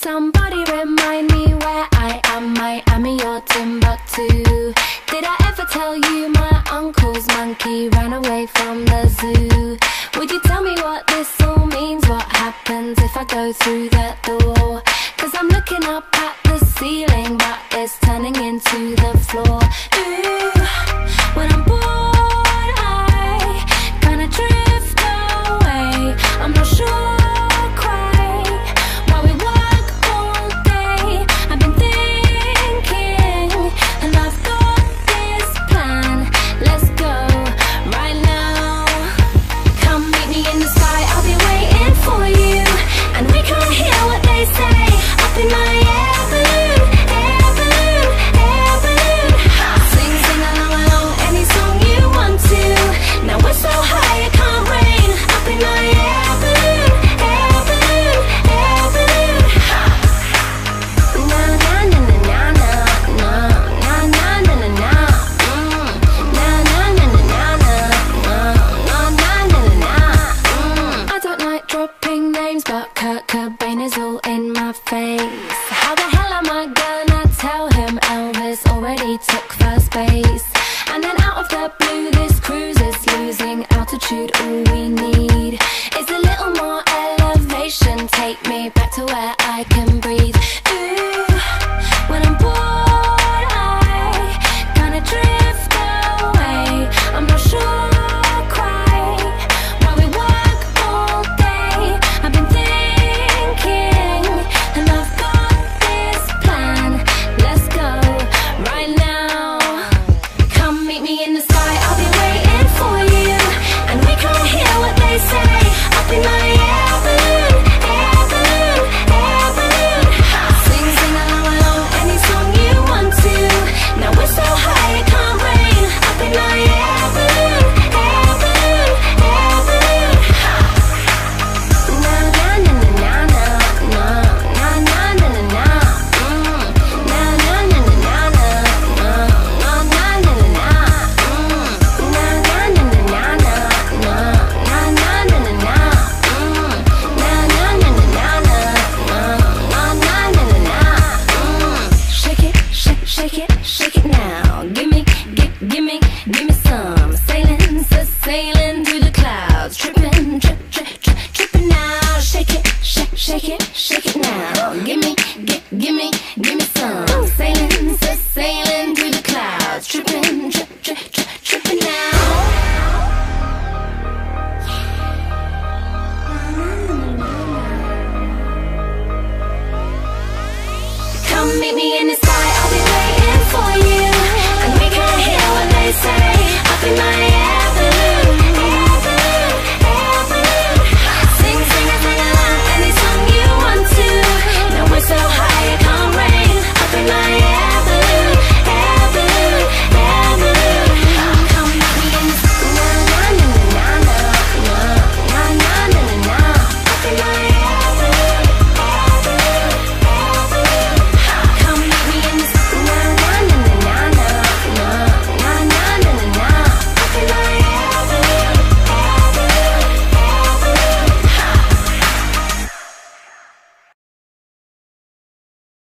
Somebody remind me where I am. Miami or Timbuktu. Did I ever tell you my uncle's monkey ran away from the zoo? Would you tell me what this all means? What happens if I go through that door? Cause I'm looking up at the ceiling, but it's turning into the floor. Ooh, when I'm bored I kinda drift away. I'm not sure it.